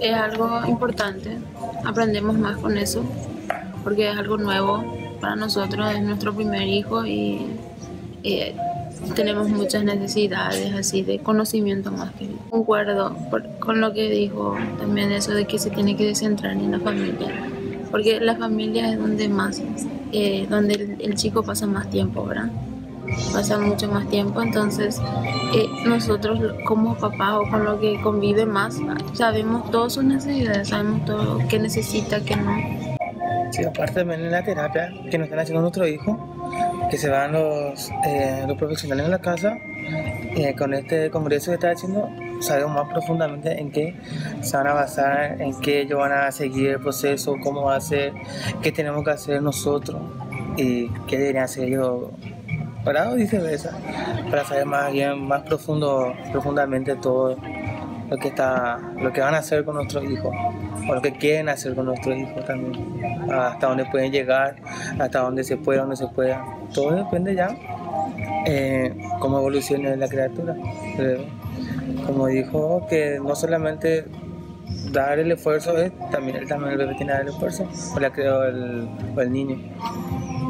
es algo importante, aprendemos más con eso, porque es algo nuevo para nosotros, es nuestro primer hijo y tenemos muchas necesidades así de conocimiento más que nada. Concuerdo con lo que dijo también eso de que se tiene que centrar en la familia, porque la familia es donde más, donde el chico pasa más tiempo, ¿verdad? Pasa mucho más tiempo, entonces nosotros como papás o con lo que convive más, sabemos todas sus necesidades, sabemos todo qué necesita, qué no. Sí, aparte también en la terapia que nos están haciendo nuestro hijo, que se van los profesionales en la casa, con este congreso que está haciendo, sabemos más profundamente en qué se van a basar, en qué ellos van a seguir el proceso, cómo va a ser, qué tenemos que hacer nosotros y qué deberían hacer ellos. Parado y viceversa, para saber más bien, más profundamente todo lo que van a hacer con nuestros hijos, o lo que quieren hacer con nuestros hijos también, hasta dónde pueden llegar, hasta dónde se pueda, todo depende ya cómo evolucione la criatura. Pero, como dijo, que no solamente dar el esfuerzo, también el bebé tiene que dar el esfuerzo, o el niño.